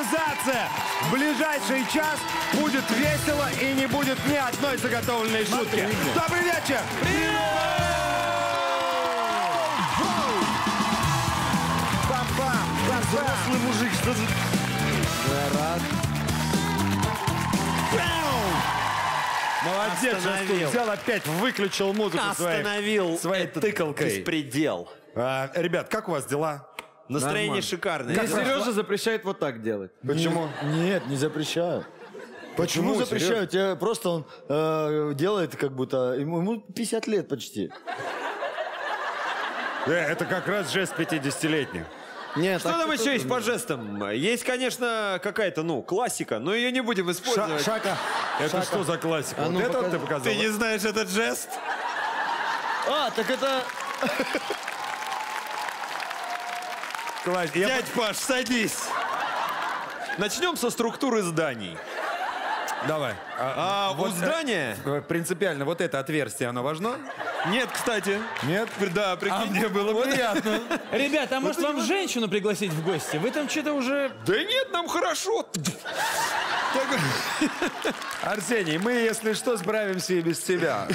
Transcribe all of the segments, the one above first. Импровизация. В ближайший час будет весело и не будет ни одной заготовленной шутки. Добрый вечер! Бам-бам! Взрослый мужик, что за... Я рад. Молодец, Шастун. Взял опять, выключил музыку своей тыкалкой. Беспредел. Ребят, как у вас дела? Настроение нормально. Шикарное. Как Сережа запрещает вот так делать. Почему? Нет, не запрещаю. Почему запрещают? Я, просто он делает как будто... Ему 50 лет почти. Это как раз жест 50-летних. Нет, что там еще есть по жестам? Есть, конечно, какая-то, ну, классика, но ее не будем использовать. Шака. Это шака. Что за классика? А ну, вот это вот ты показал? Ты не знаешь этот жест? А, так это... Класс. Дядь Паш, садись. Начнем со структуры зданий. Давай. Вот у здания... Принципиально, вот это отверстие, оно важно? Нет, кстати. Нет? Да, прикинь, мне было вот приятно. Ребята, а может вам женщину пригласить в гости? Вы там что-то уже... Да нет, нам хорошо. Арсений, мы, если что, справимся и без тебя.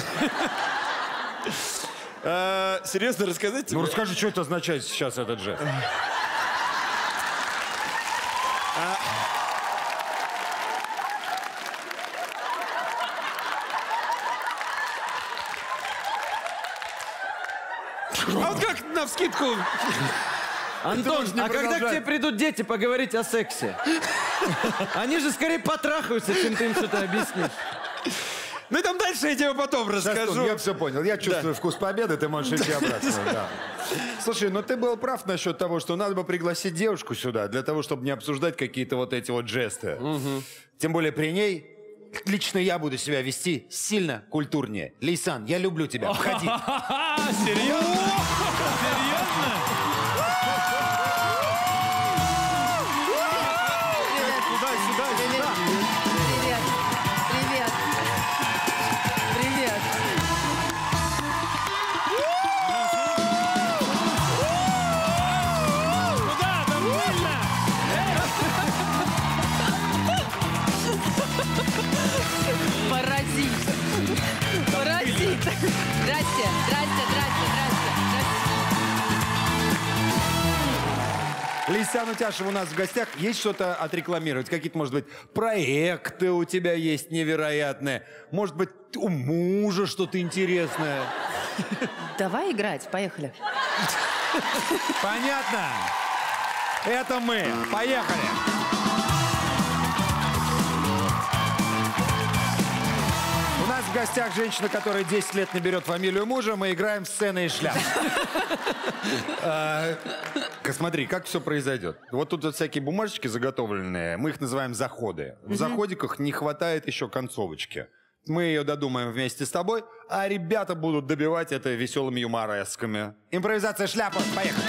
Серьезно, рассказать тебе? Ну, расскажи, что это означает сейчас этот жест. А вот как навскидку? Антон, а когда к тебе придут дети поговорить о сексе? Они же скорее потрахаются, чем ты им что-то объяснишь. Ну и там дальше я тебе потом расскажу. Шастун, я все понял. Я чувствую вкус победы, ты можешь идти обратно. Да. Слушай, ну ты был прав насчет того, что надо бы пригласить девушку сюда, для того, чтобы не обсуждать какие-то вот эти вот жесты. Угу. Тем более при ней... Лично я буду себя вести сильно культурнее. Ляйсан, я люблю тебя. Входи. Серьезно? Сюда, сюда, сюда. Привет. Привет. Привет. Куда там больно? Паразит. Паразит. Здрасте, здрасте, здрасте, здрасте. Ляйсан Утяшева у нас в гостях. Есть что-то отрекламировать? Какие-то, может быть, проекты у тебя есть невероятные? Может быть, у мужа что-то интересное? Давай играть, поехали. Понятно. Это мы. Поехали. В гостях женщина, которая 10 лет не берет фамилию мужа, мы играем в сцены и шляпы. Смотри, как все произойдет. Вот тут всякие бумажечки заготовленные, мы их называем заходы. В заходиках не хватает еще концовочки. Мы ее додумаем вместе с тобой, а ребята будут добивать это веселыми юморесками. Импровизация шляпа, поехали!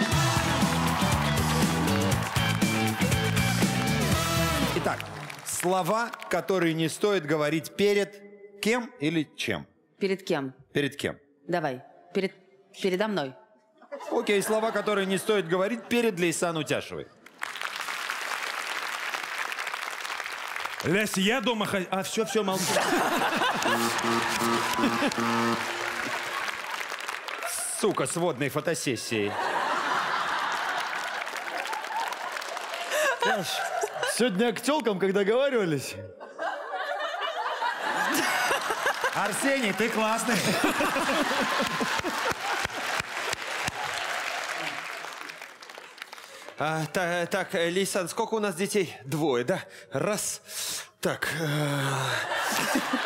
Итак, слова, которые не стоит говорить перед... Кем или чем? Перед кем? Перед кем? Давай. Передо мной. Окей, слова, которые не стоит говорить перед Ляйсан Утяшевой. Лясь, я дома... А, все, молчу. Сука, с водной фотосессией. Сегодня к тёлкам, когда договаривались... Арсений, ты классный. Так, Ляйсан, сколько у нас детей? Двое, да? Раз. Так.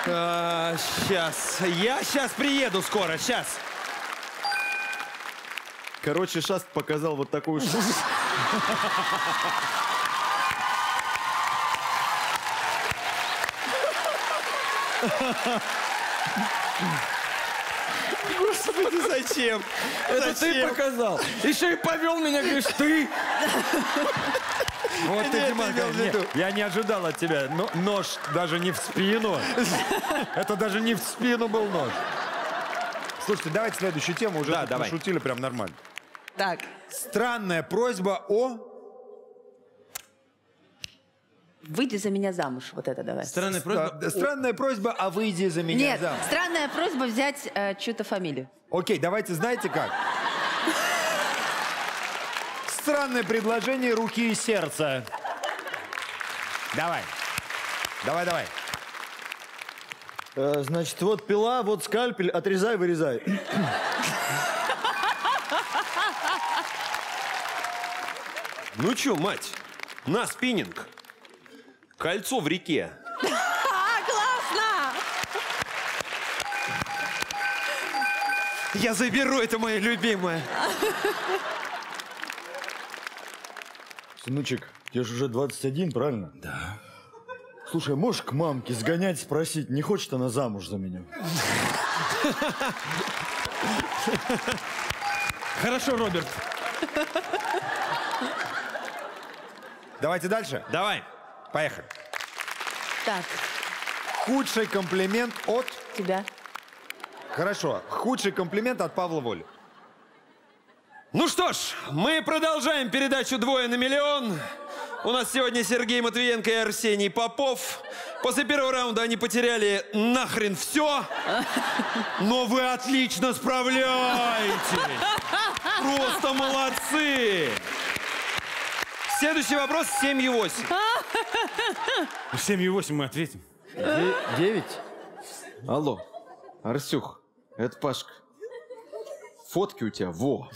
Сейчас. Я сейчас приеду скоро, сейчас. Короче, Шаст показал вот такую штуку. Господи, зачем? Это ты показал. Еще и повел меня, говоришь, ты. Вот ты, Диман, я не ожидал от тебя. Нож даже не в спину. Это даже не в спину был нож. Слушайте, давайте следующую тему. Уже пошутили прям нормально. Так. Странная просьба о... Выйди за меня замуж. Вот это давай. Странная просьба. Странная просьба, а выйди за меня замуж. Нет, странная просьба взять чью-то фамилию. Окей, давайте, знаете как? Странное предложение руки и сердца. Давай. Давай, давай. Значит, вот пила, вот скальпель, отрезай, вырезай. Ну чё, мать, на спиннинг. Кольцо в реке. Классно! Я заберу, это моя любимая. Сыночек, тебе же уже 21, правильно? Да. Слушай, можешь к мамке сгонять, спросить, не хочет она замуж за меня? Хорошо, Роберт. Давайте дальше? Давай. Поехали. Так. Худший комплимент от... Тебя. Хорошо. Худший комплимент от Павла Воли. Ну что ж, мы продолжаем передачу «Двое на миллион». У нас сегодня Сергей Матвиенко и Арсений Попов. После первого раунда они потеряли нахрен все. Но вы отлично справляетесь. Просто молодцы. Следующий вопрос 7 и 8. 7 и 8 мы ответим. 9? Алло, Арсюх, это Пашка. Фотки у тебя, во!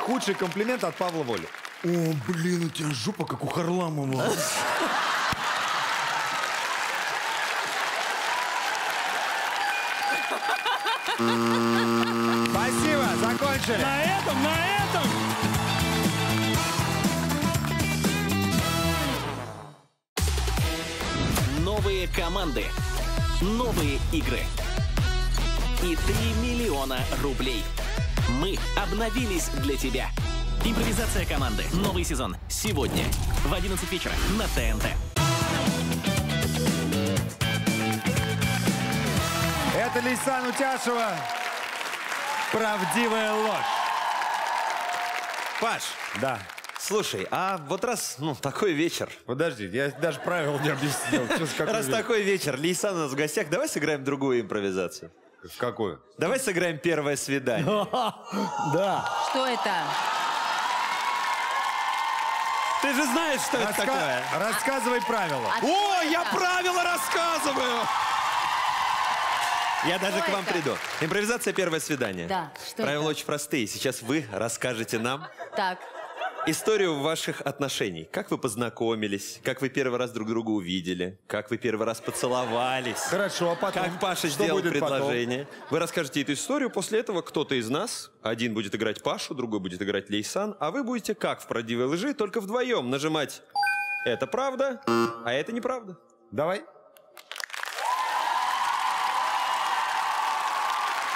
Худший комплимент от Павла Воли. О, блин, у тебя жопа, как у Харламова. Спасибо, закончили. На этом. Новые команды, новые игры и 3 миллиона рублей. Мы обновились для тебя. Импровизация команды. Новый сезон. Сегодня в 11 вечера на ТНТ. Это Ляйсан Утяшева. Правдивая ложь. Паш. Да. Слушай, а вот раз, ну, такой вечер... Подожди, я даже правил не объяснил. Раз такой вечер, Ляйсан у нас в гостях, давай сыграем другую импровизацию. Какую? Давай сыграем первое свидание. Да. Что это? Ты же знаешь, что это такое. Рассказывай правила. О, я правила рассказываю! Я даже к вам приду. Импровизация «Первое свидание». Да. Правила очень простые. Сейчас вы расскажете нам... Так. Историю ваших отношений. Как вы познакомились, как вы первый раз друг друга увидели, как вы первый раз поцеловались. Хорошо, а потом? Как Паша сделал предложение. Потом? Вы расскажете эту историю, после этого кто-то из нас, один будет играть Пашу, другой будет играть Ляйсан, а вы будете, как в «Правдивой лжи», только вдвоем нажимать «Это правда, а это неправда». Давай.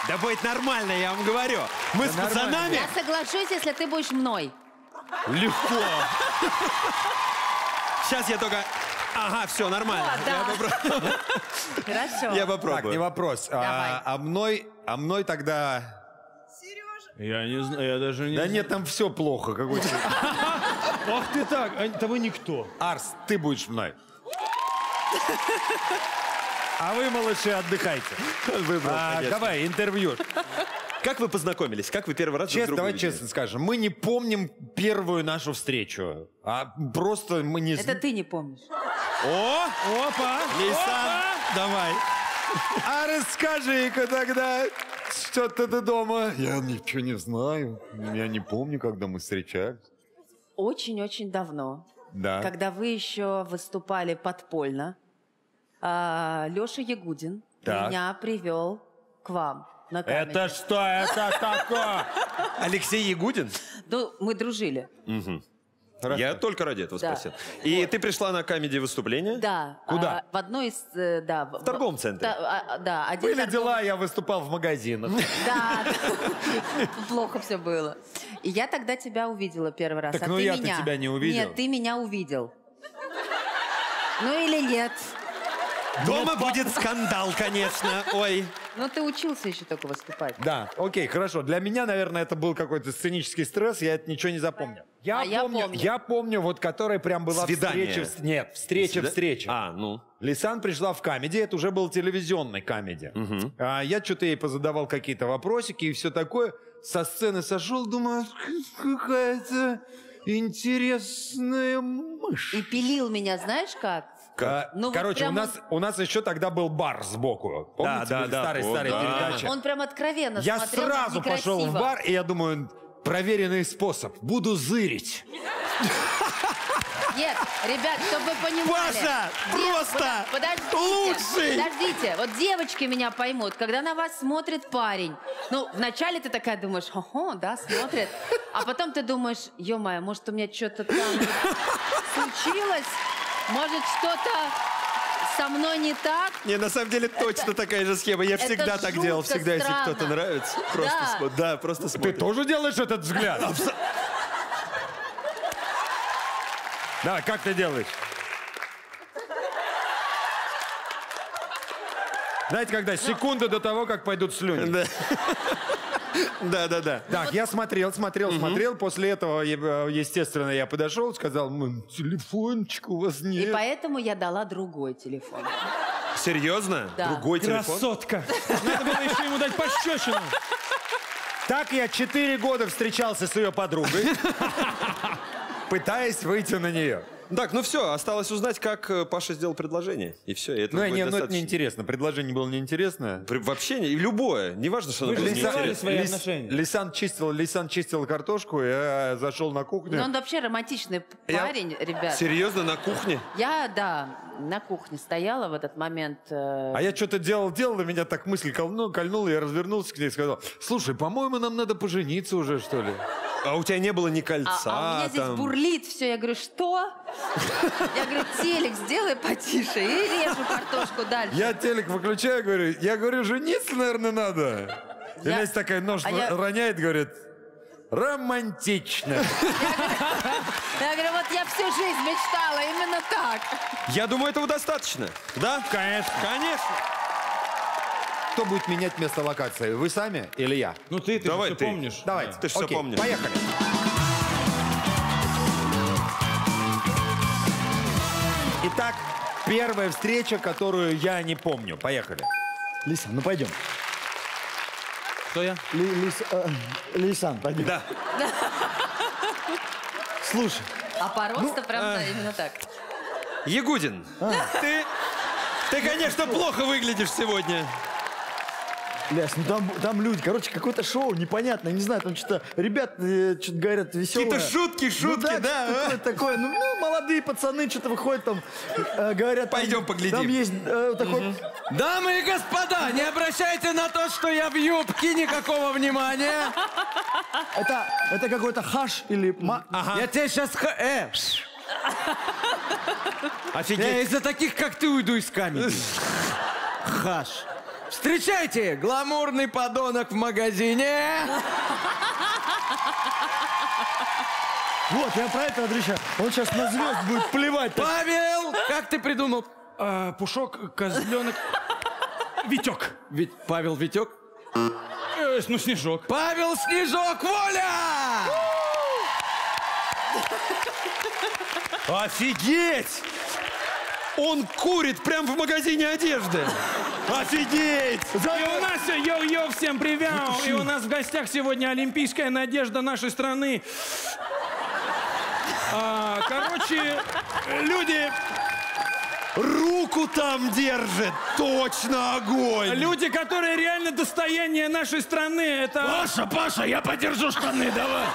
Да будет нормально, я вам говорю. Мы с пацанами... Я соглашусь, если ты будешь мной. Легко. Сейчас я только... Ага, все, нормально. О, да. Хорошо. Я попробую. Так, не вопрос. А мной тогда... Сережа. Я не знаю, я даже не... Да нет, там все плохо. Какой-то... Ах ты так, а того никто. Арс, ты будешь мной. А вы, малыши, отдыхайте. Давай, интервью. Как вы познакомились? Как вы первый раз друг друга увидели? Давай честно скажем, мы не помним первую нашу встречу. А просто мы не... Это ты не помнишь. О! Опа! Ляйсан, давай. А расскажи-ка тогда, что-то ты дома. Я ничего не знаю. Я не помню, когда мы встречались. Очень-очень давно. Да. Когда вы еще выступали подпольно, Лёша Ягудин меня привел к вам. Это что? Это такое? Алексей Ягудин? Ну, мы дружили. Угу. Я только ради этого спросил. И вот. Ты пришла на камеди выступление? Да. Куда? В одной из... Да, в торговом центре? Да. Один Были торговый... дела, я выступал в магазинах. Да. Плохо все было. И я тогда тебя увидела первый раз. Так, ну я-то тебя не увидел. Нет, ты меня увидел. Ну или нет. Дома будет скандал, конечно. Ой. Но ты учился еще только выступать. Да, окей, хорошо. Для меня, наверное, это был какой-то сценический стресс, я это ничего не запомнил. Я помню, вот которая прям была встреча. А, ну. Ляйсан пришла в камеди, это уже был телевизионный камеди. Угу. Я что-то ей позадавал какие-то вопросики и все такое. Со сцены сошел, думаю, какая-то интересная мышь. И пилил меня, знаешь как? Ну, короче, вот у нас еще тогда был бар сбоку. Помните, старые передачи? Он прям откровенно смотрел. Я сразу пошел в бар, и я думаю, проверенный способ. Буду зырить. Нет, ребят, чтобы вы понимали. Паша, просто лучший! Подождите, вот девочки меня поймут, когда на вас смотрит парень. Ну, вначале ты такая думаешь, ого, да, смотрит. А потом ты думаешь, ё-моё, может, у меня что-то там случилось? Может, что-то со мной не так? Не, на самом деле точно такая же схема. Я всегда так делал. Всегда, если кто-то нравится, просто смотрю. Ты тоже делаешь этот взгляд? Да, как ты делаешь? Знаете, когда секунда до того, как пойдут слюни. Да. Так, я смотрел. После этого, естественно, я подошел, сказал, телефончик у вас нет. И поэтому я дала другой телефон. Серьезно? Да. Другой телефон? Красотка! Надо было еще ему дать пощечину. Так я 4 года встречался с ее подругой, пытаясь выйти на нее. Так, ну все, осталось узнать, как Паша сделал предложение. И все, это будет достаточно. Ну, это неинтересно. Предложение было неинтересно. Вообще, любое. Не важно, что оно было неинтересно. Ляйсан чистил картошку, я зашел на кухню. Но он вообще романтичный парень, ребят. Серьезно, на кухне? Я, да, на кухне стояла в этот момент. А я что-то делал, и меня так мысль кольнула, я развернулся к ней и сказал, слушай, по-моему, нам надо пожениться уже, что ли. А у тебя не было ни кольца. А у меня здесь бурлит все. Я говорю, что? Я говорю, телек сделай потише и режу картошку дальше. Я телек выключаю, говорю, жениться, наверное, надо. И Лесь такая нож роняет, говорит, романтично. Я говорю, вот я всю жизнь мечтала именно так. Я думаю, этого достаточно. Да? Конечно. Кто будет менять место локации? Вы сами или я? Ну ты же все помнишь. Давай, ты же все помнишь. Поехали. Итак, первая встреча, которую я не помню. Поехали. Лиса, ну пойдем. Кто я? Ляйсан, пойдем. Да. Слушай. А по росту прям именно так. Ягудин, ты, конечно, плохо выглядишь сегодня. Ляс, ну там люди, короче, какое-то шоу непонятное, не знаю, там что-то, ребят что-то говорят веселые. Какие-то шутки, ну, да? Такое, ну, молодые пацаны что-то выходят там, говорят... Пойдем там, поглядим. Там есть такой... Дамы и господа, не обращайте на то, что я в юбке, никакого внимания. Это какой-то хаш или... Ага. Я тебе сейчас... Офигеть. Я из-за таких, как ты, уйду из камеры. Хаш. Встречайте, гламурный подонок в магазине. Вот, я про это отвечаю. Он сейчас на звезд будет плевать. Павел, как ты придумал? Пушок, козленок, Витек. Павел Витек? Ну, Снежок. Павел Снежок, Воля! Офигеть! Он курит прямо в магазине одежды. Офигеть! И у нас йо-йо, всем привет! И у нас в гостях сегодня олимпийская надежда нашей страны. Короче, люди... Руку там держит! Точно огонь! Люди, которые реально достояние нашей страны, это... Паша, я подержу штаны, давай!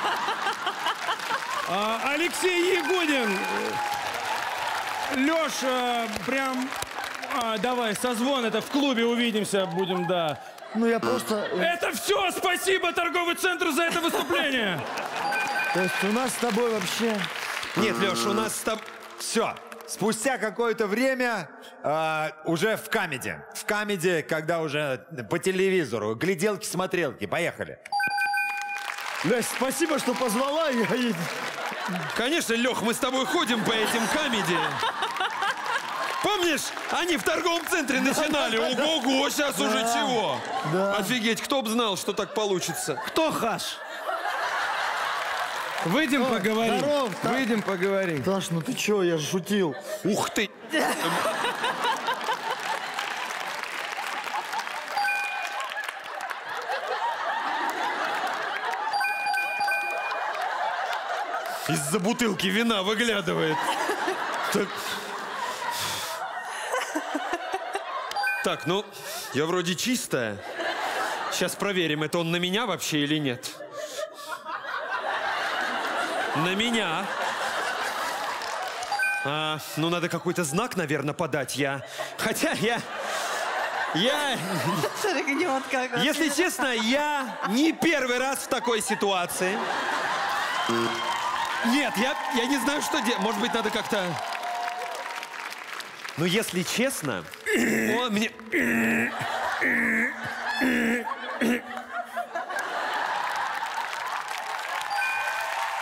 Алексей Ягудин. Леша, прям... давай, созвон, это в клубе увидимся, будем, да. Ну я просто... Это все, спасибо, торговый центр, за это выступление! То есть у нас с тобой вообще... Нет, Леша, у нас с тобой... Все. Спустя какое-то время уже в камеди. В камеди, когда уже по телевизору. Гляделки-смотрелки, поехали. Лесь, спасибо, что позвала. Конечно, Лех, мы с тобой ходим по этим камеди. Помнишь, они в торговом центре начинали. Ого-го, сейчас уже чего. Офигеть, кто бы знал, что так получится. Кто хаш? Выйдем поговорим. Здоров, выйдем поговорим. Даш, ну ты чё, я же шутил. Ух ты. Из-за бутылки вина выглядывает. Так, ну, я вроде чистая. Сейчас проверим, это он на меня вообще или нет. На меня. А, ну, надо какой-то знак, наверное, подать. Если честно, я не первый раз в такой ситуации. Нет, я не знаю, что делать. Может быть, надо как-то... Ну, если честно, он мне...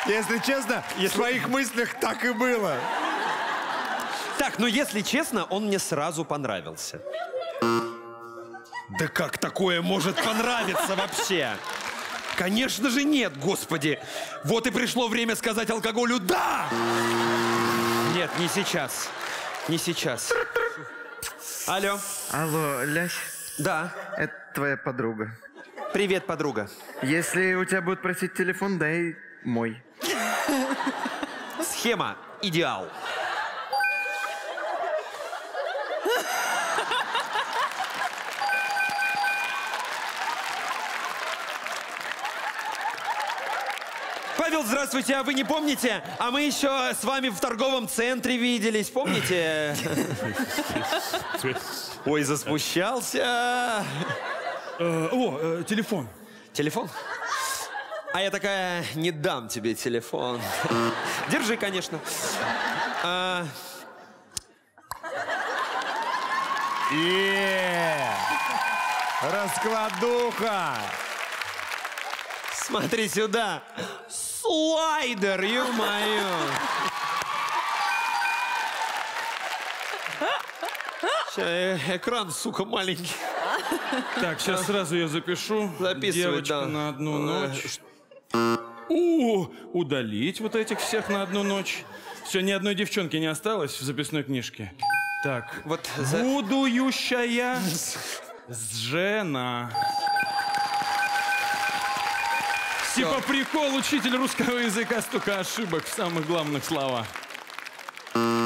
Если честно, в своих мыслях так и было. Так, ну, если честно, он мне сразу понравился. Да как такое может понравиться вообще? Конечно же нет, господи. Вот и пришло время сказать алкоголю «да». Нет, не сейчас. Не сейчас. Алло. Алло, Лясь. Да. Это твоя подруга. Привет, подруга. Если у тебя будут просить телефон, дай мой. Схема «Идеал». Павел, здравствуйте, а вы не помните? А мы еще с вами в торговом центре виделись, помните? Ой, засмущался. О, телефон. Телефон? А я такая, не дам тебе телефон. Держи, конечно. Раскладуха. Смотри сюда. Слайдер, ё-моё. Экран, сука, маленький. Так, сейчас сразу я запишу. Записывай, да. На одну ночь. Удалить вот этих всех на одну ночь. Все, ни одной девчонки не осталось в записной книжке. Так, вот будущая жена. Типа прикол, учитель русского языка, столько ошибок в самых главных словах.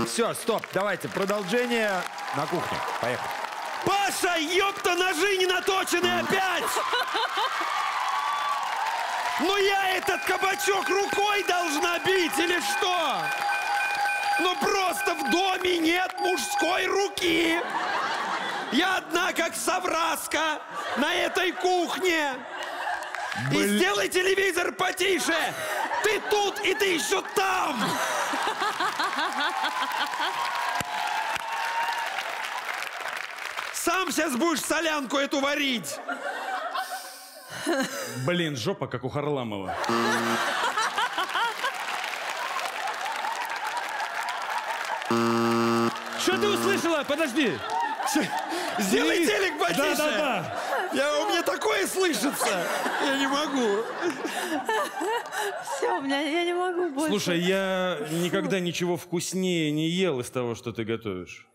Все, стоп, давайте, продолжение на кухне. Поехали. Паша, ёпта, ножи не наточены опять! Ну я этот кабачок рукой должна бить или что? Ну просто в доме нет мужской руки. Я одна, как совраска, на этой кухне. И сделай телевизор потише! Ты тут, и ты еще там! Сам сейчас будешь солянку эту варить! Блин, жопа, как у Харламова. Что ты услышала? Подожди! Сделай телек потише! У меня такое слышится! Я не могу! Все, я не могу больше. Слушай, я никогда ничего вкуснее не ел из того, что ты готовишь.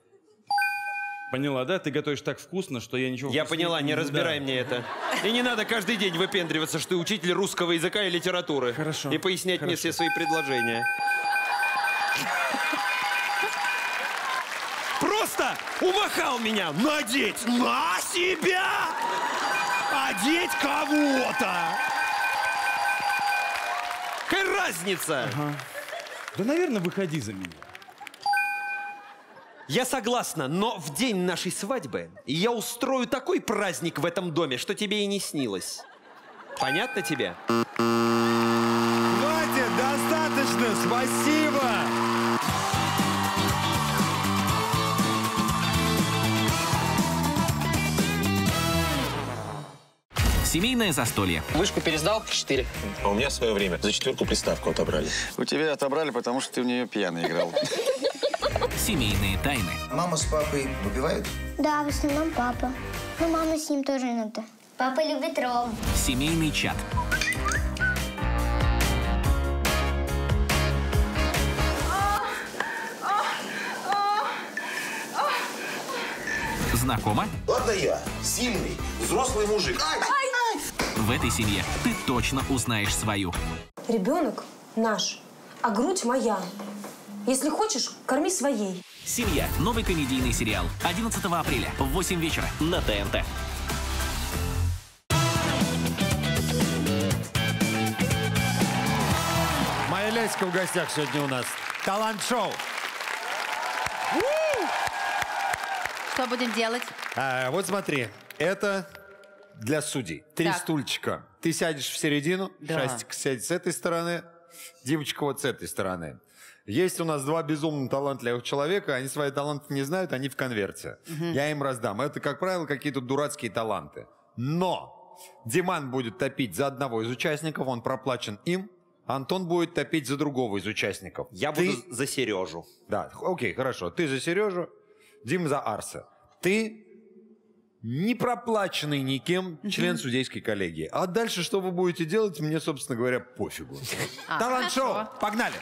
Поняла, да? Ты готовишь так вкусно, что я ничего... Я поняла, не разбирай мне это. И не надо каждый день выпендриваться, что ты учитель русского языка и литературы. Хорошо. И пояснять мне все свои предложения. Просто умахал меня надеть на себя, одеть кого-то. Какая разница? Ага. Да, наверное, выходи за меня. Я согласна, но в день нашей свадьбы я устрою такой праздник в этом доме, что тебе и не снилось. Понятно тебе? Хватит, достаточно, спасибо. Семейное застолье. Вышку пересдал? 4. А у меня в свое время за 4-ку приставку отобрали. У тебя отобрали, потому что ты в нее пьяный играл. семейные тайны. Мама с папой выпивают? Да, в основном папа. Но мама с ним тоже иногда. Папа любит ром. Семейный чат. Знакомо? Ладно я, сильный, взрослый мужик. Ай! Ай! Ай! В этой семье ты точно узнаешь свою. Ребенок наш, а грудь моя. Если хочешь, корми своей. «Семья» – новый комедийный сериал. 11 апреля в 8 вечера на ТНТ. Моя Ляська в гостях сегодня у нас. Талант-шоу. Что будем делать? Вот смотри, это для судей. Три стульчика. Ты сядешь в середину, Шастик сядет с этой стороны, Димочка вот с этой стороны. Есть у нас два безумно талантливых человека, они свои таланты не знают, они в конверте. Я им раздам. Это, как правило, какие-то дурацкие таланты. Но Диман будет топить за одного из участников, он проплачен им. Антон будет топить за другого из участников. Я буду за Сережу. Да, окей, хорошо. Ты за Сережу. Дим за Арса. Ты не проплаченный никем член судейской коллегии. А дальше что вы будете делать, мне, собственно говоря, пофигу. Талант-шоу! Погнали!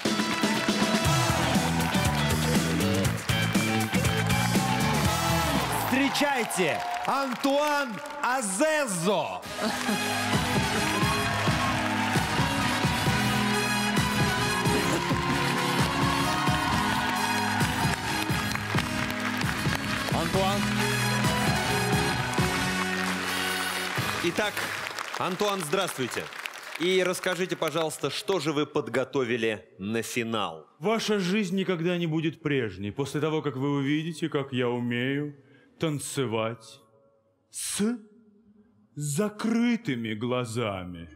Встречайте! Антуан Азезо! Антуан. Итак, Антуан, здравствуйте. И расскажите, пожалуйста, что же вы подготовили на финал? Ваша жизнь никогда не будет прежней после того, как вы увидите, как я умею танцевать с закрытыми глазами.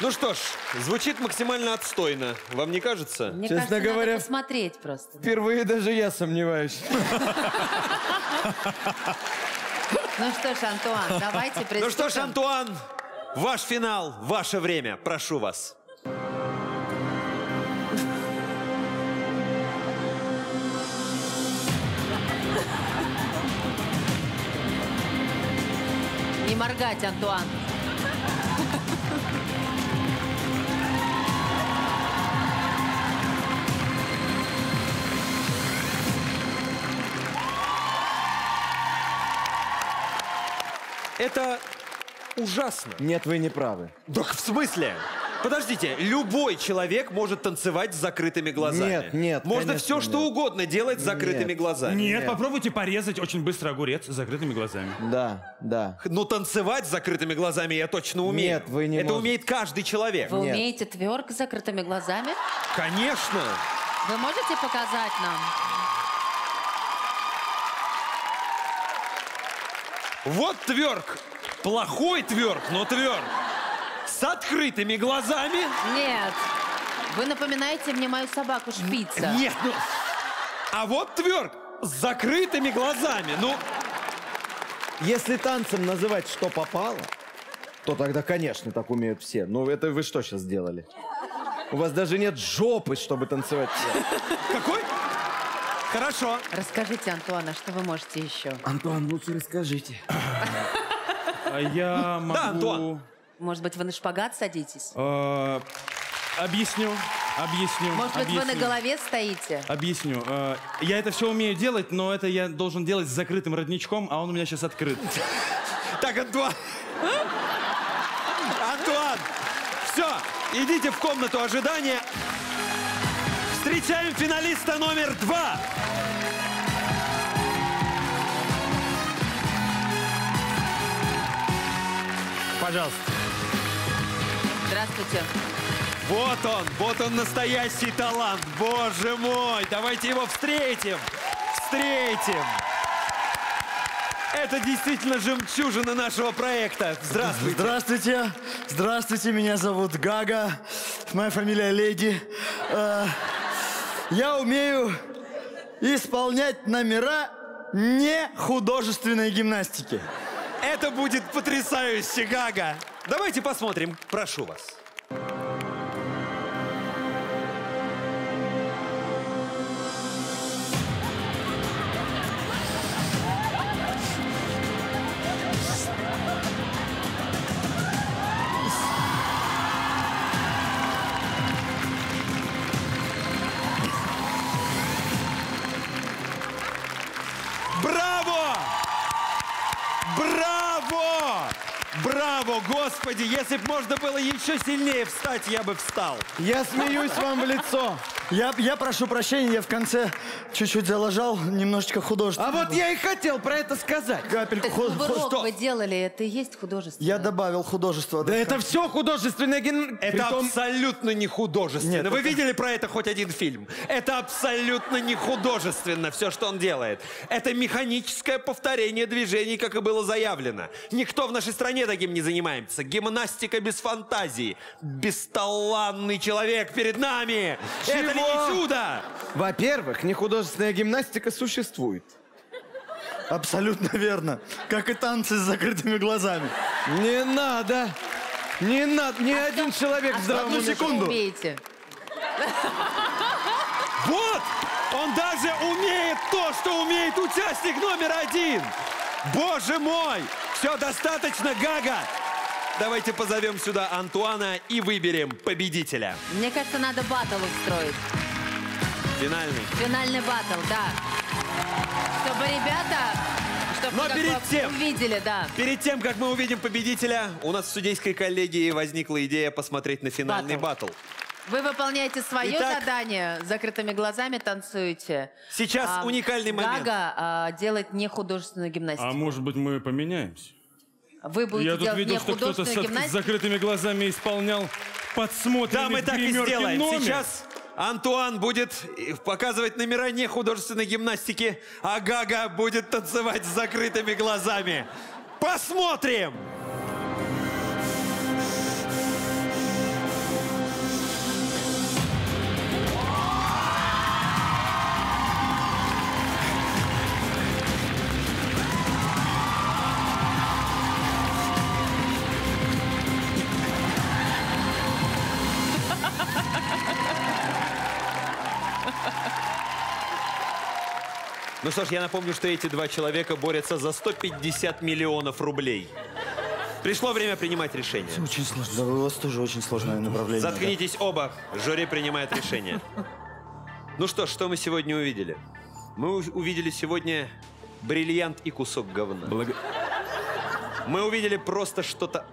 Ну что ж, звучит максимально отстойно, вам не кажется? Мне честно кажется, говоря, надо посмотреть просто. Впервые даже я сомневаюсь. Ну что ж, Антуан, давайте приступим. Ну что ж, Антуан, ваш финал, ваше время, прошу вас. Не моргать, Антуан. Это ужасно. Нет, вы не правы. Да в смысле? Подождите, любой человек может танцевать с закрытыми глазами. Нет, нет. Можно все, что угодно делать с закрытыми глазами. Нет, попробуйте порезать очень быстро огурец с закрытыми глазами. Да, да. Но танцевать с закрытыми глазами я точно умею. Нет, вы не можете. Это умеет каждый человек. Вы умеете тверк с закрытыми глазами? Конечно. Вы можете показать нам? Вот тверк. Плохой тверк, но тверк. С открытыми глазами. Нет. Вы напоминаете мне мою собаку Шпица. Нет, ну... А вот тверк с закрытыми глазами. Ну... Если танцем называть что попало, то тогда, конечно, так умеют все. Ну, это вы что сейчас сделали? У вас даже нет жопы, чтобы танцевать все. Какой? Хорошо. Расскажите, Антуана, что вы можете еще? Антуан, лучше расскажите. А я могу... Да, Антуан. Может быть, вы на шпагат садитесь? Объясню. Объясню. Может быть, вы на голове стоите? Объясню. Я это все умею делать, но это я должен делать с закрытым родничком, а он у меня сейчас открыт. Так, Антуан. Антуан, все, идите в комнату ожидания. Встречаем финалиста номер 2. Пожалуйста. Здравствуйте. Вот он настоящий талант. Боже мой, давайте его встретим. Встретим. Это действительно жемчужина нашего проекта. Здравствуйте. Здравствуйте. Здравствуйте, меня зовут Гага. Моя фамилия Леди. Я умею исполнять номера не художественной гимнастики. Это будет потрясающе, Гага. Давайте посмотрим. Прошу вас. Браво! Браво, господи! Если бы можно было еще сильнее встать, я бы встал. Я смеюсь вам в лицо. Я прошу прощения, я в конце чуть-чуть заложал, немножечко художественно. А вот я и хотел про это сказать. Капельку художества. Вы делали, это и есть художество. Я добавил художество. Да это все художественное. Это абсолютно не художественно. Вы видели про это хоть один фильм? Это абсолютно не художественно, все, что он делает. Это механическое повторение движений, как и было заявлено. Никто в нашей стране таким не занимается. Гимнастика без фантазии. Бесталанный человек перед нами. Это не чудо! Во-первых, нехудожественная гимнастика существует. Абсолютно верно. Как и танцы с закрытыми глазами. Не надо! Не надо! Ни один человек в здравом уме. Одну секунду. Вот! Он даже умеет то, что умеет участник №1! Боже мой! Все, достаточно, Гага! Давайте позовем сюда Антуана и выберем победителя. Мне кажется, надо баттл устроить. Финальный. Финальный баттл, да. Чтобы ребята... Но перед тем, как мы увидим победителя, у нас в судейской коллегии возникла идея посмотреть на финальный баттл. Вы выполняете свое задание, закрытыми глазами танцуете. Сейчас уникальный момент. Гага делает не художественную гимнастику. А может быть, мы поменяемся? Вы будете делать художественную гимнастику? Я тут видел, что кто-то с закрытыми глазами исполнял подсмотренный номер. Да, мы так и сделаем. Сейчас Антуан будет показывать номера не художественной гимнастики, а Гага будет танцевать с закрытыми глазами. Посмотрим! Ну что ж, я напомню, что эти два человека борются за 150 миллионов рублей. Пришло время принимать решение. Все очень сложно. Да, у вас тоже очень сложное направление. Заткнитесь оба. Жюри принимает решение. Ну что ж, что мы сегодня увидели? Мы увидели сегодня бриллиант и кусок говна. Мы увидели просто что-то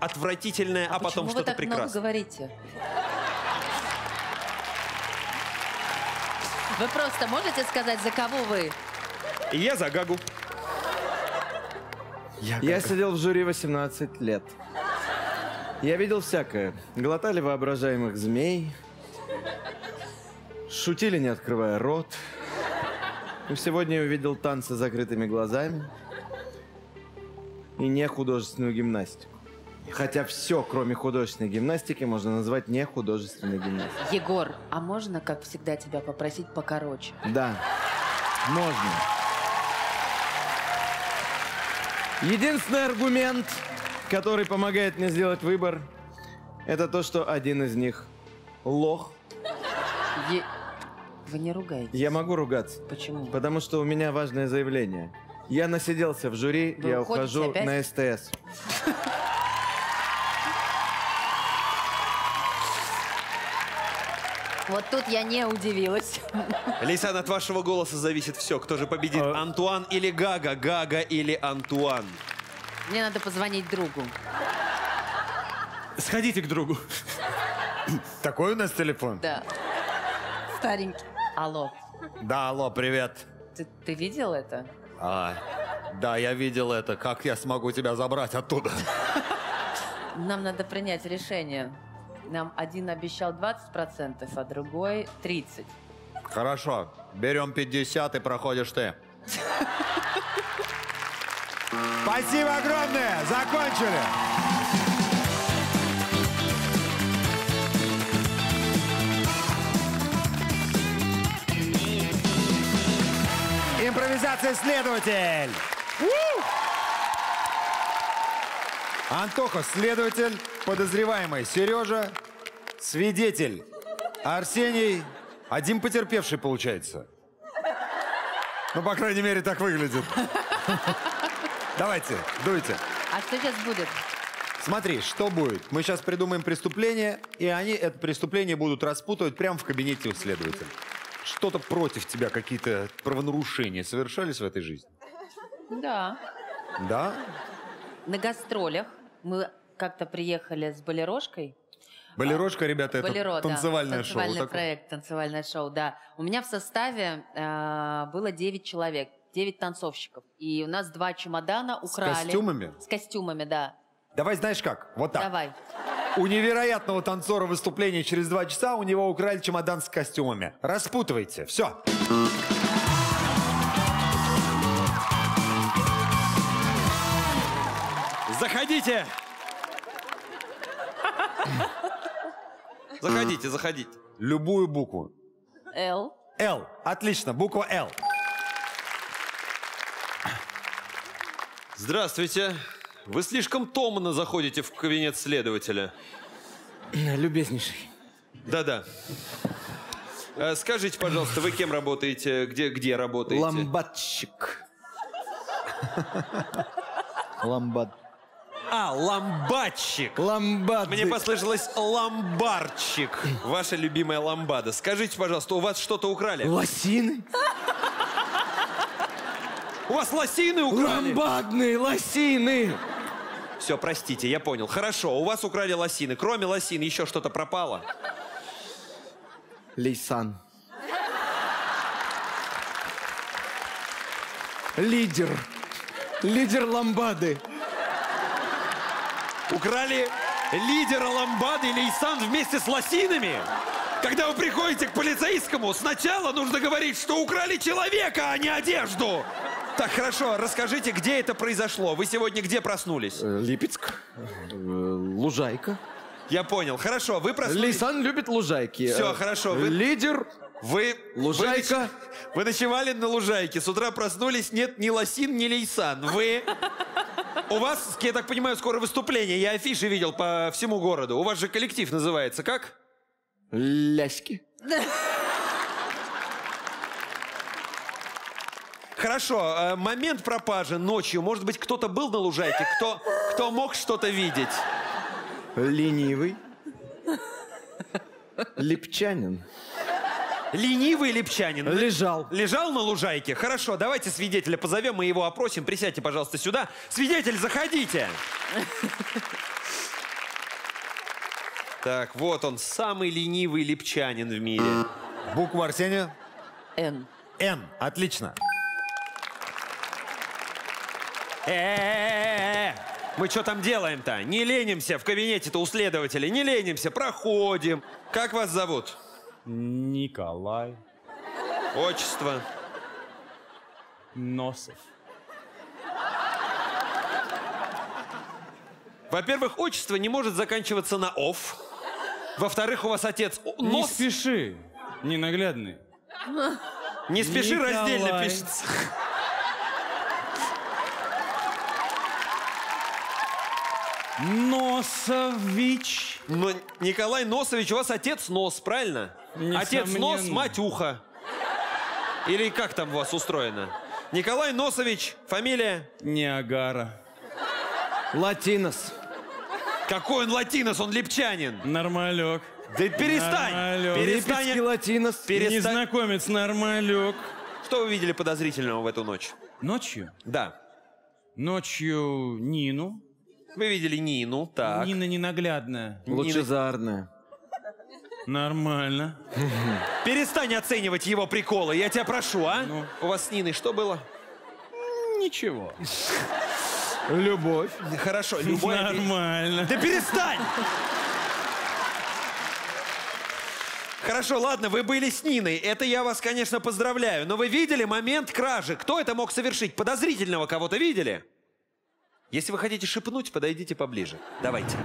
отвратительное, а потом что-то прекрасное. Почему вы так много говорите? Вы просто можете сказать, за кого вы? Я за Гагу. Я сидел в жюри 18 лет. Я видел всякое. Глотали воображаемых змей. Шутили, не открывая рот. И сегодня я увидел танцы с закрытыми глазами. И не художественную гимнастику. Хотя все, кроме художественной гимнастики, можно назвать не художественной гимнастикой. Егор, а можно, как всегда, тебя попросить покороче? Да, можно. Единственный аргумент, который помогает мне сделать выбор, это то, что один из них лох. Вы не ругаетесь? Я могу ругаться. Почему? Потому что у меня важное заявление. Я насиделся в жюри, я ухожу опять? На СТС. Вот тут я не удивилась. Ляйсан, от вашего голоса зависит все. Кто же победит, Антуан или Гага? Гага или Антуан? Мне надо позвонить другу. Сходите к другу. Такой у нас телефон? Да. Старенький. Алло. Да, алло, привет. Ты видел это? Да, я видел это. Как я смогу тебя забрать оттуда? Нам надо принять решение. Нам один обещал 20%, а другой 30%. Хорошо. Берем 50% и проходишь ты. Спасибо огромное. Закончили. Импровизация «Следователь». Антоха, следователь, подозреваемый. Сережа, свидетель. Арсений, один потерпевший, получается. Ну, по крайней мере, так выглядит. Давайте, дуйте. А что сейчас будет? Смотри, что будет. Мы сейчас придумаем преступление, и они это преступление будут распутывать прямо в кабинете у следователя. Что-то против тебя, какие-то правонарушения совершались в этой жизни? Да. Да? На гастролях мы как-то приехали с Болерошкой. Болерошка, ребята, Болеро, это танцевальное, да, шоу. Танцевальный проект, танцевальное шоу, да. У меня в составе было 9 человек, 9 танцовщиков. И у нас 2 чемодана украли. С костюмами? С костюмами, да. Давай, знаешь как? Вот так. Давай. У невероятного танцора выступления через 2 часа у него украли чемодан с костюмами. Распутывайте. Все. Заходите. Заходите, заходите. Любую букву. Л. Л. Отлично, буква Л. Здравствуйте. Вы слишком томно заходите в кабинет следователя. Любезнейший. Да-да. Скажите, пожалуйста, вы кем работаете? Где работаете? Ломбатчик. Ломбат. А, ломбатчик. Ломбат. Мне послышалось ломбарчик. Ваша любимая ламбада. Скажите, пожалуйста, у вас что-то украли? Лосины. У вас лосины украли? Ламбадные лосины. Все, простите, я понял. Хорошо, у вас украли лосины. Кроме лосин еще что-то пропало? Ляйсан. Лидер. Лидер ламбады. Украли лидера ламбады Ляйсан вместе с лосинами? Когда вы приходите к полицейскому, сначала нужно говорить, что украли человека, а не одежду. Так, хорошо, расскажите, где это произошло? Вы сегодня где проснулись? Липецк. Лужайка. Я понял. Хорошо, вы проснулись... Ляйсан любит лужайки. Все, хорошо. Вы... Лидер... Вы... Лужайка. Вы ночевали на лужайке, с утра проснулись, нет ни лосин, ни Ляйсан. Вы... У вас, я так понимаю, скоро выступление. Я афиши видел по всему городу. У вас же коллектив называется как? Ляськи. Хорошо, момент пропажи ночью. Может быть, кто-то был на лужайке, кто мог что-то видеть? Ленивый. Липчанин. Ленивый липчанин. Лежал. Лежал на лужайке? Хорошо, давайте свидетеля позовем, мы его опросим. Присядьте, пожалуйста, сюда. Свидетель, заходите. Так, вот он, самый ленивый липчанин в мире. Буква Арсения? Н. Н, отлично. Мы что там делаем-то? Не ленимся в кабинете-то у следователя, не ленимся, проходим. Как вас зовут? Николай. Отчество? Носов. Во-первых, отчество не может заканчиваться на «ов». Во-вторых, у вас отец Нос... Не спеши, ненаглядный. Не спеши, Николай. Раздельно пишется. Носович. Но, Николай Носович, у вас отец Нос, правильно? Несомненно. Отец Нос, мать Ухо. Или как там у вас устроено? Николай Носович, фамилия? Ниагара. Латинос. Какой он латинос? Он липчанин. Нормалек. Да перестань. Нормалек. Перестань. Липецкий латинос. Перестань. Незнакомец, нормалек. Что вы видели подозрительного в эту ночь? Ночью? Да. Ночью Нину. Вы видели Нину, так. Нина ненаглядная. Лучезарная. Нормально. Перестань оценивать его приколы, я тебя прошу, а? Ну. У вас с Ниной что было? Ничего. Любовь. Хорошо, любовь. Нормально. Да перестань! Хорошо, ладно, вы были с Ниной, это я вас, конечно, поздравляю, но вы видели момент кражи? Кто это мог совершить? Подозрительного кого-то видели? Если вы хотите шепнуть, подойдите поближе. Давайте.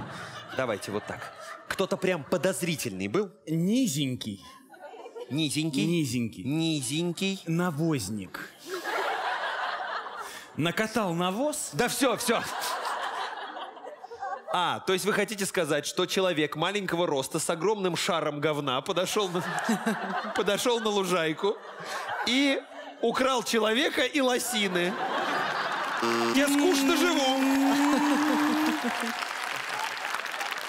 Давайте вот так. Кто-то прям подозрительный был? Низенький. Низенький? Низенький. Низенький. Навозник. Накатал навоз? Да все, все. А, то есть вы хотите сказать, что человек маленького роста с огромным шаром говна подошел на лужайку и украл человека и лосины. Я скучно живу.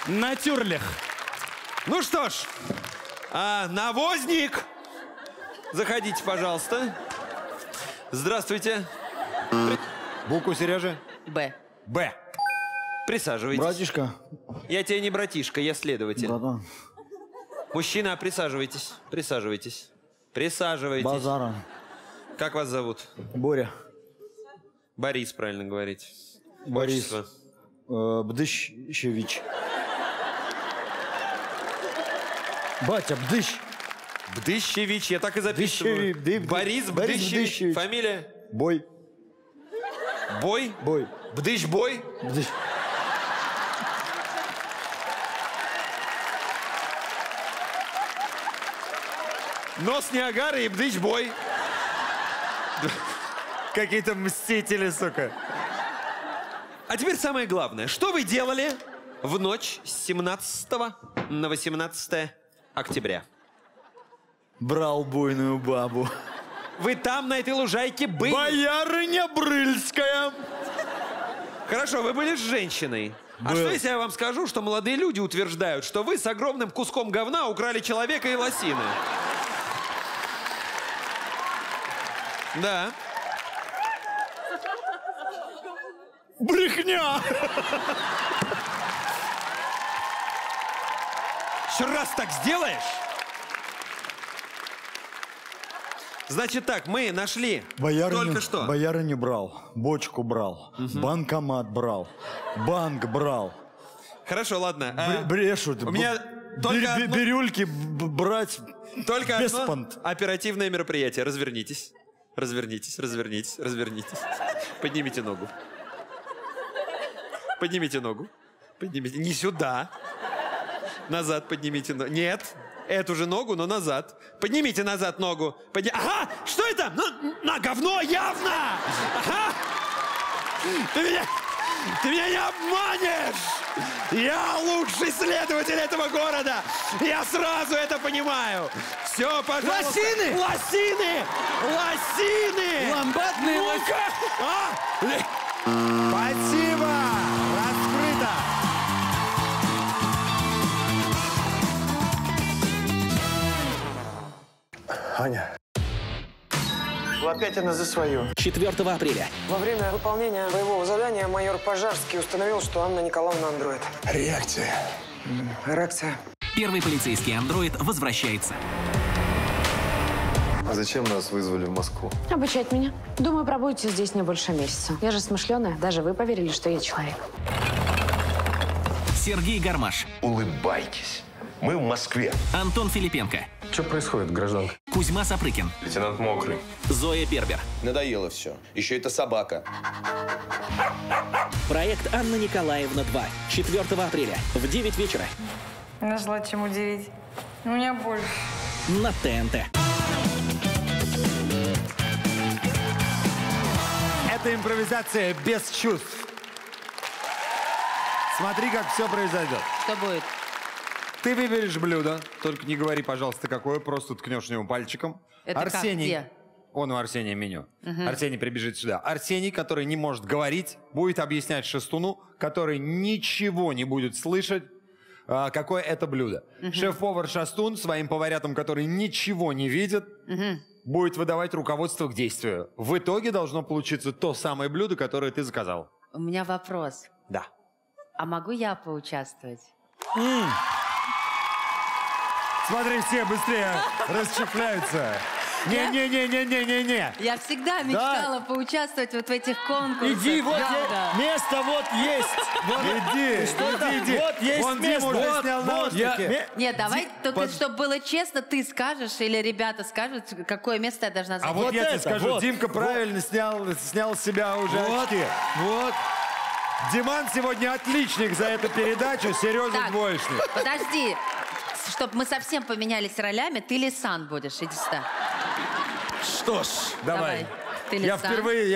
На тюрлях. Ну что ж, навозник, заходите, пожалуйста. Здравствуйте. Букву Сережи. Б. Б. Присаживайтесь. Братишка. Я тебе не братишка, я следователь. Братан. Мужчина, присаживайтесь. Присаживайтесь. Присаживайтесь. Базара. Как вас зовут? Боря. Борис, правильно говорите. Борис. Бдыщевич. Батя, Бдыщ. Бдыщевич, я так и записываю. Борис Бдыщевич. Фамилия? Бой. Бой? Бой. Бдыщ Бой? Бдыщ. Нос Ниагары и Бдыщ Бой. Какие-то мстители, сука. А теперь самое главное. Что вы делали в ночь с 17 на 18 октября? Брал буйную бабу. Вы там, на этой лужайке, были? Боярыня Брыльская. Хорошо, вы были с женщиной. Был. А что, если я вам скажу, что молодые люди утверждают, что вы с огромным куском говна украли человека и лосины? Да. Брехня! Еще раз так сделаешь? Значит так, мы нашли боярыню, только что. Боярыню брал, бочку брал, банкомат брал, банк брал. Хорошо, ладно. Брешут. У меня только одно... Бирюльки брать только без понт. Оперативное мероприятие. Развернитесь. Развернитесь, развернитесь, развернитесь. Поднимите ногу. Поднимите ногу. Поднимите. Не сюда. Назад поднимите ногу. Нет. Эту же ногу, но назад. Поднимите назад ногу. Ага! Что это? На говно явно! Ага! Ты меня не обманешь! Я лучший следователь этого города! Я сразу это понимаю! Все, пожалуйста! Лосины! Лосины! Лосины! Ламбадные лосины! Спасибо! Раскрыто! Аня. Опять она за свою. 4 апреля. Во время выполнения боевого задания майор Пожарский установил, что Анна Николаевна андроид. Реакция. Реакция. Первый полицейский андроид возвращается. А зачем нас вызвали в Москву? Обучать меня. Думаю, пробудете здесь не больше месяца. Я же смышленая. Даже вы поверили, что я человек. Сергей Гармаш. Улыбайтесь. Мы в Москве. Антон Филипенко. Что происходит, гражданка? Кузьма Сапрыкин. Лейтенант Мокрый. Зоя Бербер. Надоело все. Еще эта собака. Проект Анна Николаевна 2. 4 апреля в 9 вечера. Нашла чем удивить. У меня боль. На ТНТ. Это импровизация без чувств. Смотри, как все произойдет. Что будет? Ты выберешь блюдо, только не говори, пожалуйста, какое, просто ткнешь в него пальчиком. Это Арсений. Как, где? Он у Арсения меню. Угу. Арсений прибежит сюда. Арсений, который не может говорить, будет объяснять Шастуну, который ничего не будет слышать, какое это блюдо. Угу. Шеф-повар Шастун своим поварятам, которые ничего не видят, угу, будет выдавать руководство к действию. В итоге должно получиться то самое блюдо, которое ты заказал. У меня вопрос. Да. А могу я поучаствовать? Смотри, все быстрее расчехляются. Не-не-не-не-не-не-не. Я всегда мечтала, да, поучаствовать вот в этих конкурсах. Иди, вот да, место вот есть. Иди, иди, иди. Вот есть место. Нет, давай только, чтобы было честно, ты скажешь или ребята скажут, какое место я должна занять. А вот я тебе скажу, Димка правильно снял с себя уже очки. Вот. Диман сегодня отличник за эту передачу, Сережа двоечник. Подожди. Чтобы мы совсем поменялись ролями, ты Ляйсан будешь, иди сюда. Что ж, давай. Я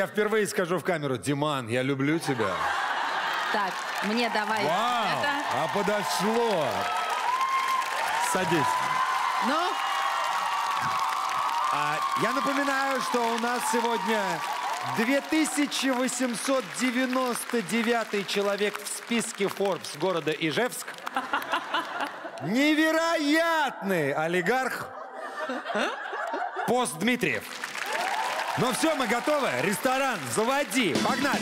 впервые скажу в камеру: Диман, я люблю тебя. Так, мне давай. Вау, это... А подошло. Садись. Ну? Я напоминаю, что у нас сегодня 2899 человек в списке Forbes города Ижевск. Невероятный олигарх Пост Дмитриев. Ну все, мы готовы. Ресторан, заводи. Погнали.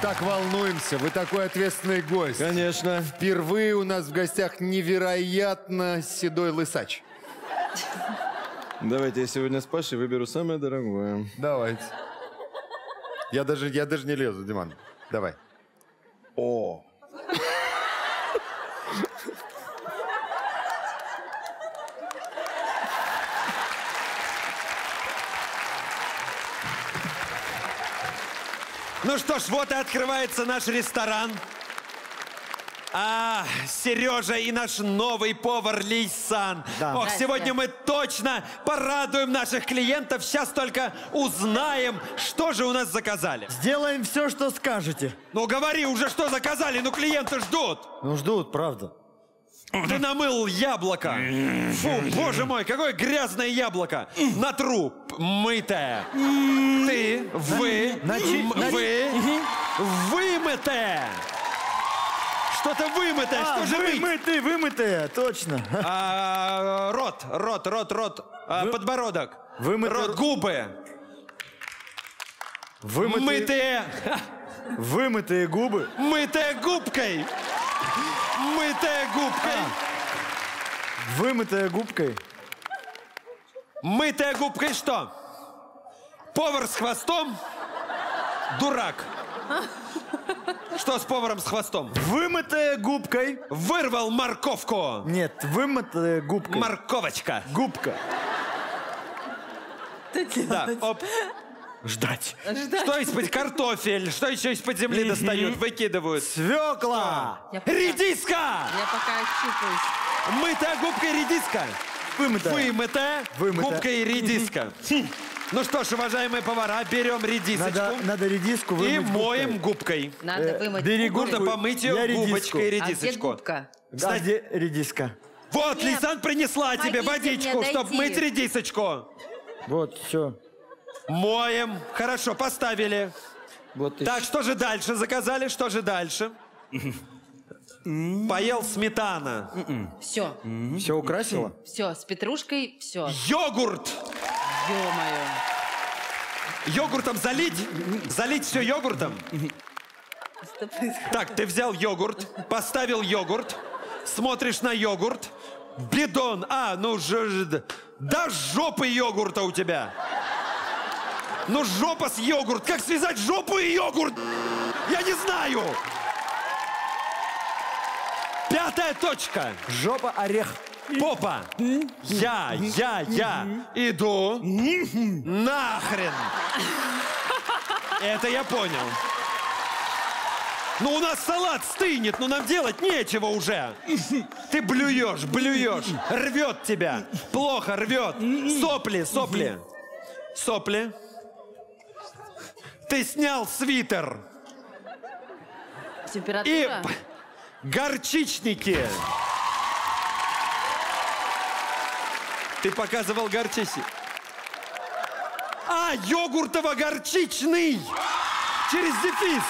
так волнуемся, вы такой ответственный гость. Конечно. Впервые у нас в гостях невероятно седой лысач. Давайте я сегодня с Пашей выберу самое дорогое. Давайте. Я даже не лезу, Диман. Давай. О. Ну что ж, вот и открывается наш ресторан. А, Сережа и наш новый повар Ляйсан. Да. Ох, сегодня мы точно порадуем наших клиентов. Сейчас только узнаем, что же у нас заказали. Сделаем все, что скажете. Ну говори уже, что заказали, ну клиенты ждут. Ну ждут, правда. Ты намыл яблоко. Фу, боже мой, какое грязное яблоко. На труп мытое. Ты, вымытое. Что-то вымытое, что же вымытое, точно. А, рот, подбородок. Вымытые губы. Вымытые губы. Мытая губкой. Мытая губкой. А. Вымытая губкой. Мытая губкой что? Повар с хвостом? Дурак. Что с поваром с хвостом? Вымытая губкой. Вырвал морковку. Нет, вымытая губкой. Морковочка. Губка. Да, оп. Ждать. Что из-под картофель? Что еще из-под земли достают? Выкидывают. Свекла. Редиска. Я пока отчупаюсь. Мытая губкой редиска. Вымытая губкой редиска. Ну что ж, уважаемые повара, берем редисочку. Надо редиску вымыть. И моем губкой. Надо вымыть. Берегурно помыть ее губочкой редисочку. А где губка? Да, где редиска? Вот, Ляйсан принесла тебе водичку, чтобы мыть редисочку. Вот, все. Моем. Хорошо, поставили. Вот так, что же дальше заказали? Что же дальше? Поел сметана. Все. Все украсила? Все, с петрушкой все. Йогурт. Ё-моё. Йогуртом залить? Залить все йогуртом? Так, ты взял йогурт, поставил йогурт, смотришь на йогурт, бидон, да жопы йогурта у тебя. Ну жопа с йогурт, как связать жопу и йогурт? Я не знаю. Пятая точка. Жопа орех. Попа, я иду нахрен. Это я понял. Ну, у нас салат стынет, но нам делать нечего уже. Ты блюешь, рвет тебя. Плохо рвет. Сопли. Ты снял свитер. Температура? И горчичники. Ты показывал горчичник. А, йогуртово-горчичный! Через дефис.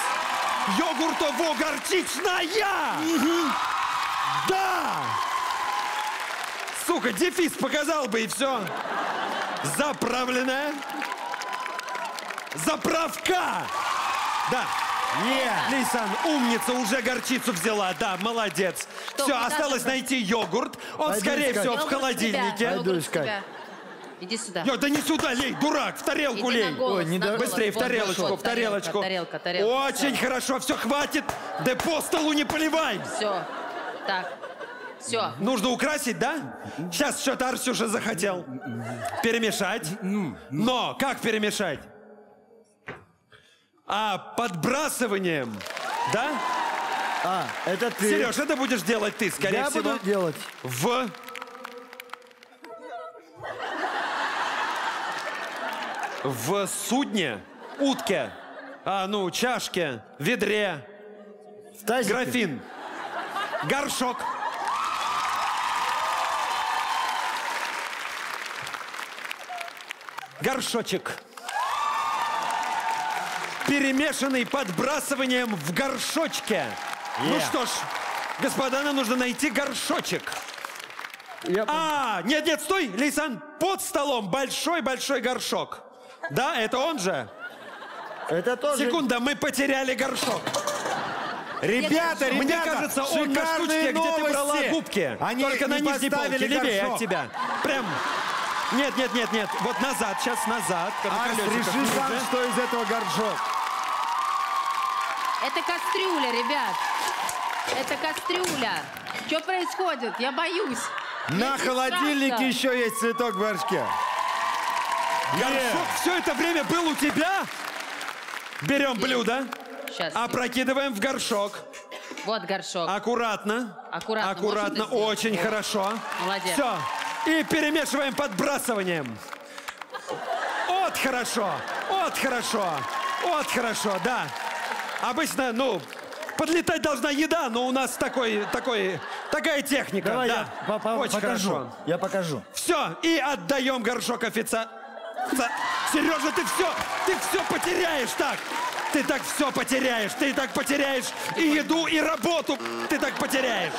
Йогуртово-горчичная! Да! Сука, дефис показал бы, и все. Заправленная. Заправка! Да. Ляйсан, умница, уже горчицу взяла. Да, молодец. Что, все, осталось найти йогурт. Он, скорее всего, в холодильнике. Иди сюда. Да не сюда лей, дурак, в тарелку лей. Быстрее, в тарелочку, в тарелочку. Очень хорошо, все, хватит. Да по столу не поливай. Все, так, все. Нужно украсить, да? Сейчас что-то Арсюша захотел. Перемешать. Но как перемешать? А, подбрасыванием, да? А, это ты. Сереж, это будешь делать ты, скорее всего. Я буду делать. В судне, утке, чашке, ведре, графин, горшок. Горшочек. Перемешанный подбрасыванием в горшочке. Ну что ж, господа, нам нужно найти горшочек. Нет, стой, Ляйсан, под столом большой-большой горшок. Да, это он же? Это тоже... Секунда, мы потеряли горшок. Ребята, мне кажется, он на штучке, где ты брала губки. Они только на нижней полке, левее от тебя. Прям. Нет, нет, нет, нет. Вот назад, сейчас назад. Арс, реши сам, что из этого горшок. Это кастрюля, ребят. Это кастрюля. Что происходит? Я боюсь. На холодильнике еще есть цветок в горшке. Горшок все это время был у тебя? Берем блюдо. Сейчас. Опрокидываем в горшок. Вот горшок. Аккуратно. Аккуратно. Аккуратно. Очень хорошо. Молодец. Все. И перемешиваем подбрасыванием. Вот хорошо. Вот хорошо. Вот хорошо, да. Обычно, ну, подлетать должна еда, но у нас такая техника. Давай, да. Очень хорошо. Я покажу. Все. И отдаем горшок официанту. Сережа, ты все потеряешь так. Ты так все потеряешь. Ты так потеряешь и еду, и работу. Ты так потеряешь.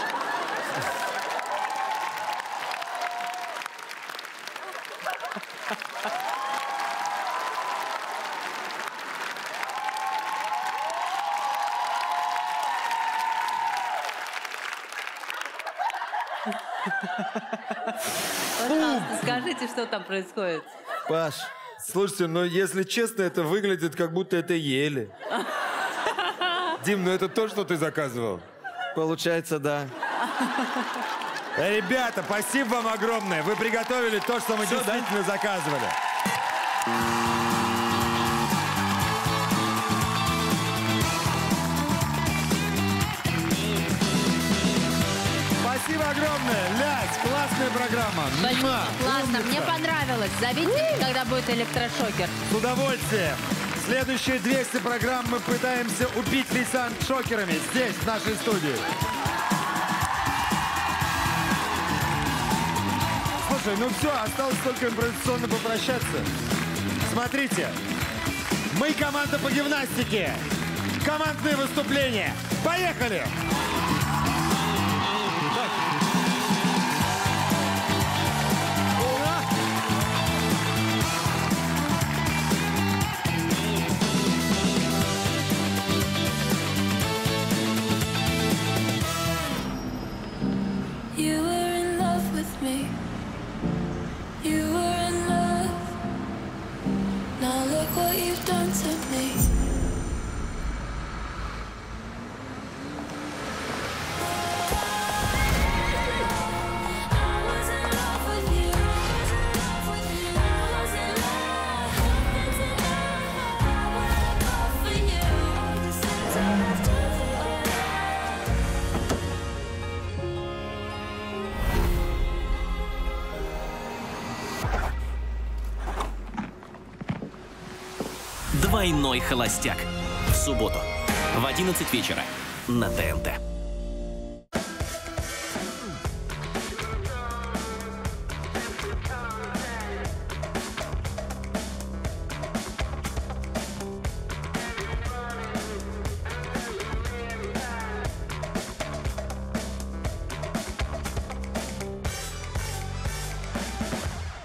Пожалуйста, скажите, что там происходит. Паш, слушайте, но если честно, это выглядит, как будто это ели. Дим, ну это то, что ты заказывал? Получается, да. Ребята, спасибо вам огромное. Вы приготовили то, что мы действительно заказывали. Спасибо огромное. Лясь, классная программа. Классно, мне понравилось. Зовите, когда будет электрошокер. С удовольствием. Следующие 200 программ мы пытаемся убить Ляйсан шокерами здесь, в нашей студии. Слушай, ну все, осталось только импровизационно попрощаться. Смотрите, мы команда по гимнастике. Командные выступления. Поехали! «Ночной холостяк» в субботу в 11 вечера на ТНТ.